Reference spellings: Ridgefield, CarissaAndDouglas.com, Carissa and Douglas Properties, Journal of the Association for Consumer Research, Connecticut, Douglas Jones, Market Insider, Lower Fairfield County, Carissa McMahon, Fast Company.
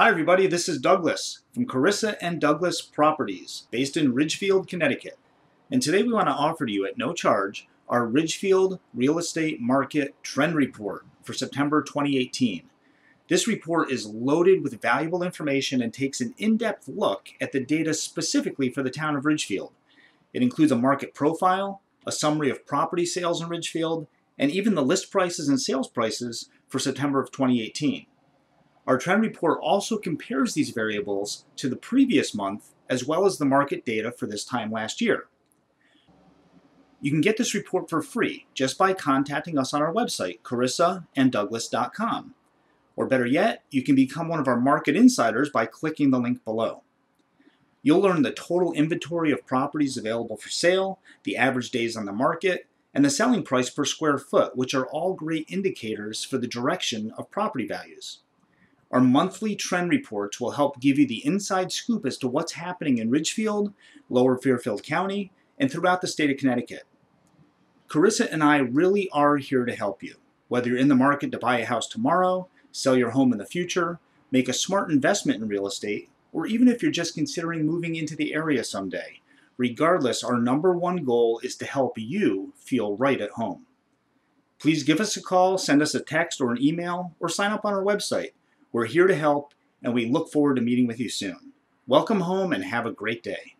Hi everybody, this is Douglas from Carissa and Douglas Properties, based in Ridgefield, Connecticut. And today we want to offer to you at no charge our Ridgefield Real Estate Market Trend Report for September 2018. This report is loaded with valuable information and takes an in-depth look at the data specifically for the town of Ridgefield. It includes a market profile, a summary of property sales in Ridgefield, and even the list prices and sales prices for September of 2018. Our trend report also compares these variables to the previous month as well as the market data for this time last year. You can get this report for free just by contacting us on our website, CarissaAndDouglas.com. Or better yet, you can become one of our market insiders by clicking the link below. You'll learn the total inventory of properties available for sale, the average days on the market, and the selling price per square foot, which are all great indicators for the direction of property values. Our monthly trend reports will help give you the inside scoop as to what's happening in Ridgefield, Lower Fairfield County, and throughout the state of Connecticut. Carissa and I really are here to help you, whether you're in the market to buy a house tomorrow, sell your home in the future, make a smart investment in real estate, or even if you're just considering moving into the area someday. Regardless, our number one goal is to help you feel right at home. Please give us a call, send us a text or an email, or sign up on our website. We're here to help, and we look forward to meeting with you soon. Welcome home and have a great day.